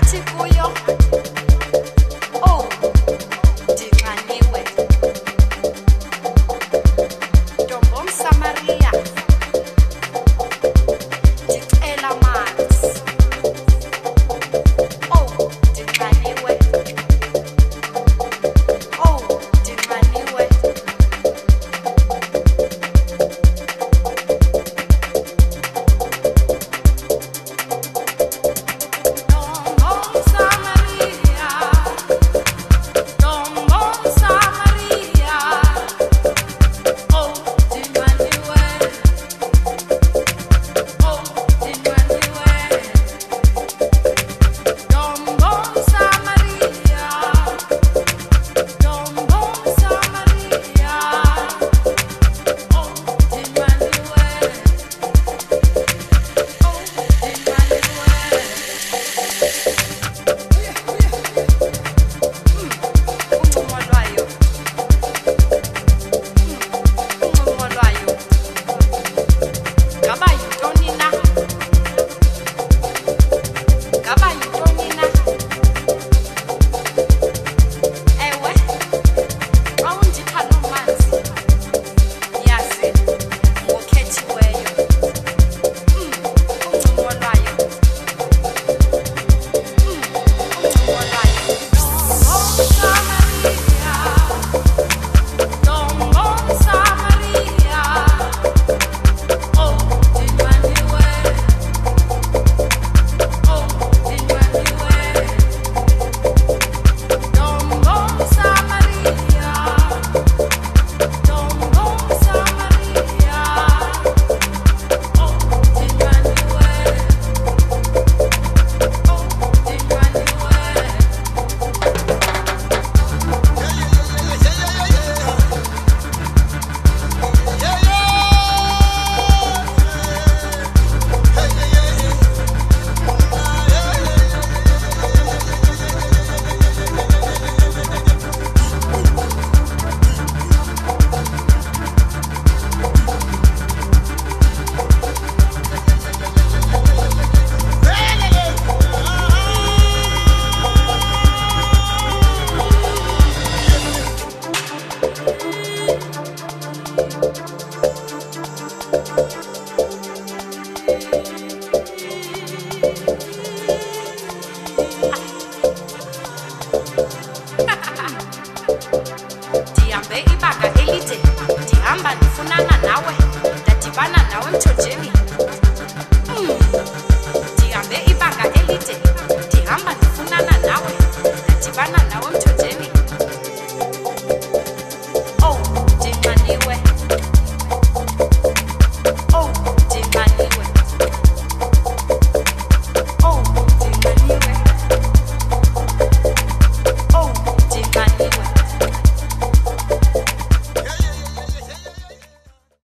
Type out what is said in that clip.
Ati Puyo.